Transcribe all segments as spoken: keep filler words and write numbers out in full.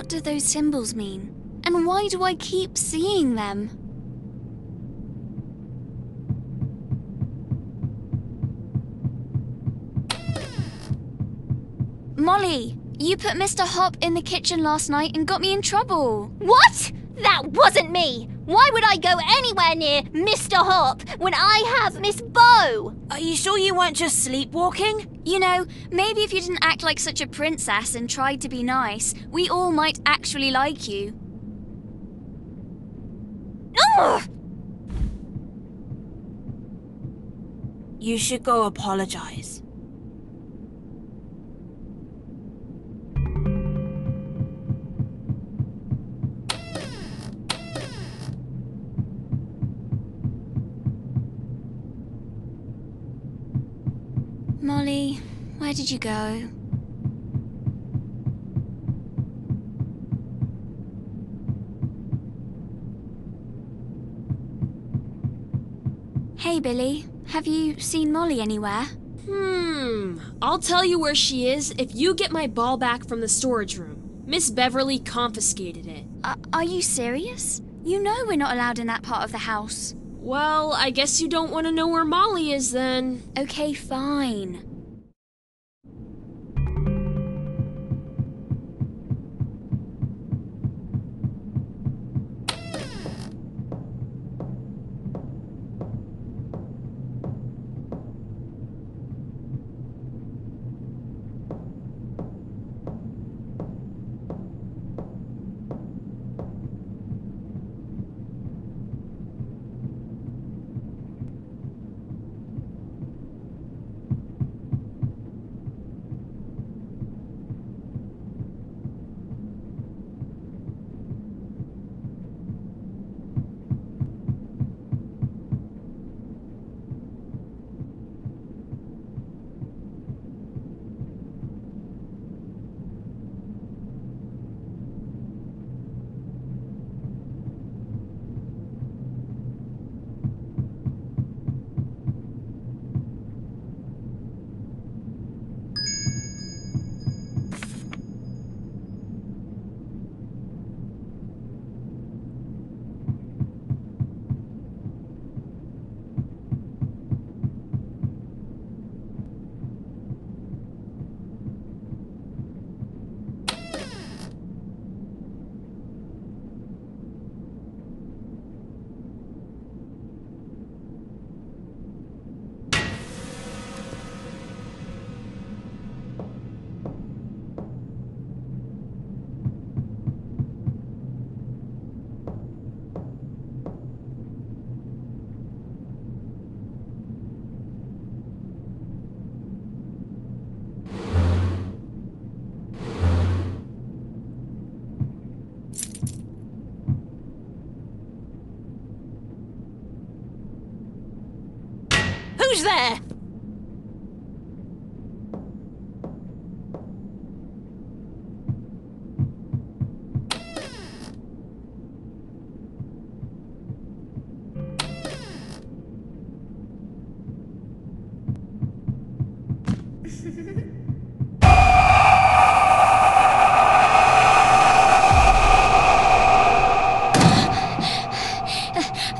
What do those symbols mean? And why do I keep seeing them? Molly, you put Mister Hopp in the kitchen last night and got me in trouble. What? That wasn't me! Why would I go anywhere near Mister Hopp when I have Miss Bo? Are you sure you weren't just sleepwalking? You know, maybe if you didn't act like such a princess and tried to be nice, we all might actually like you. Ugh! You should go apologize. Molly, where did you go? Hey Billy, have you seen Molly anywhere? Hmm, I'll tell you where she is if you get my ball back from the storage room. Miss Beverly confiscated it. Uh, are you serious? You know we're not allowed in that part of the house. Well, I guess you don't want to know where Molly is then. Okay, fine. Who's there?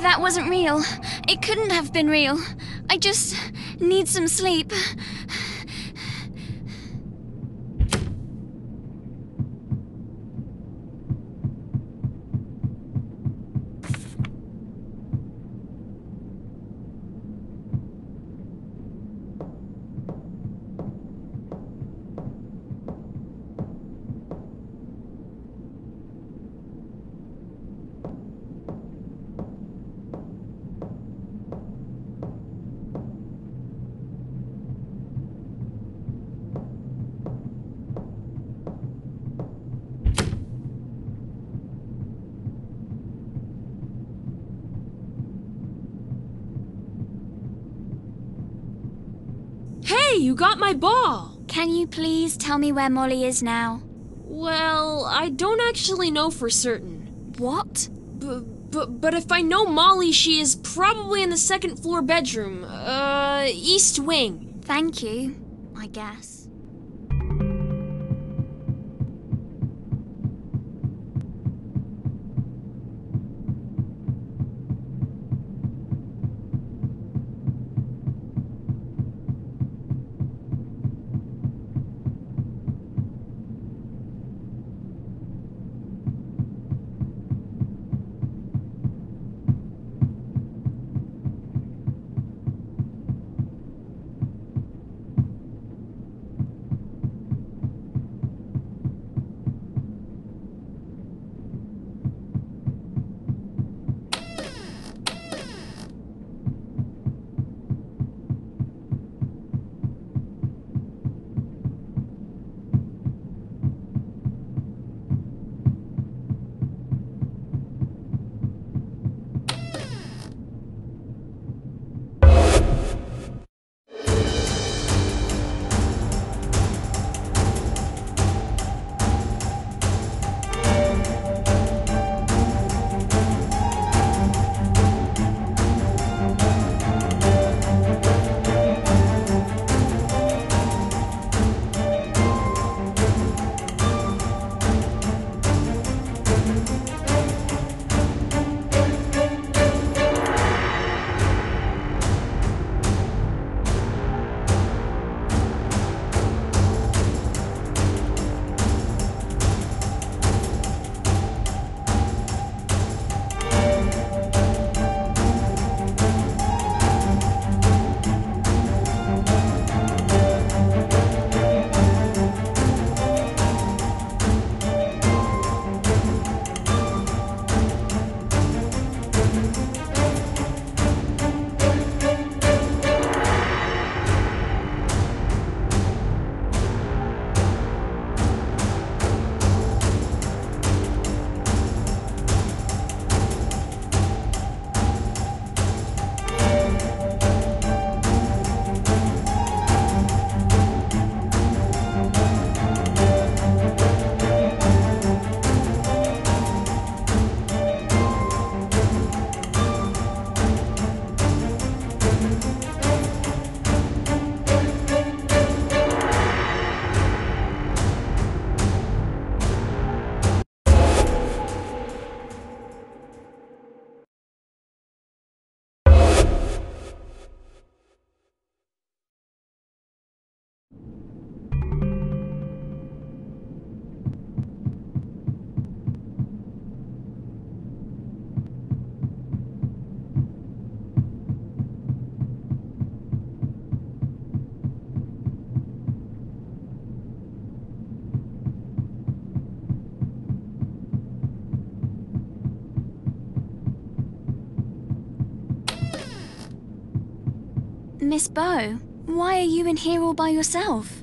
That wasn't real. It couldn't have been real. I just need some sleep. You got my ball! Can you please tell me where Molly is now? Well, I don't actually know for certain. What? B- b- but if I know Molly, she is probably in the second floor bedroom. Uh, East Wing. Thank you, I guess. Miss Bo, why are you in here all by yourself?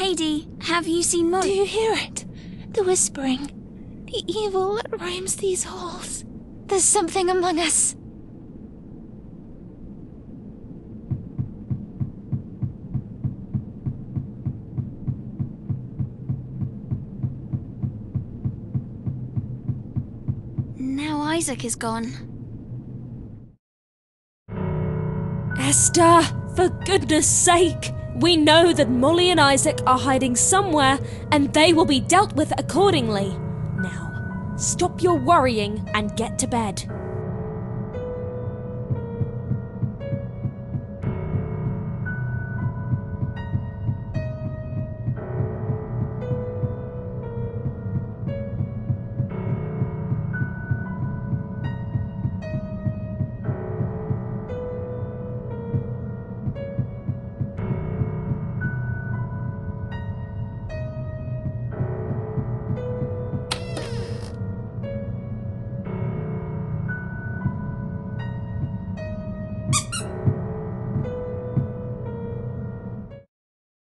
Lady, have you seen Molly? Do you hear it? The whispering. The evil that roams these halls. There's something among us. Now Isaac is gone. Esther, for goodness sake! We know that Molly and Isaac are hiding somewhere, and they will be dealt with accordingly. Now, stop your worrying and get to bed.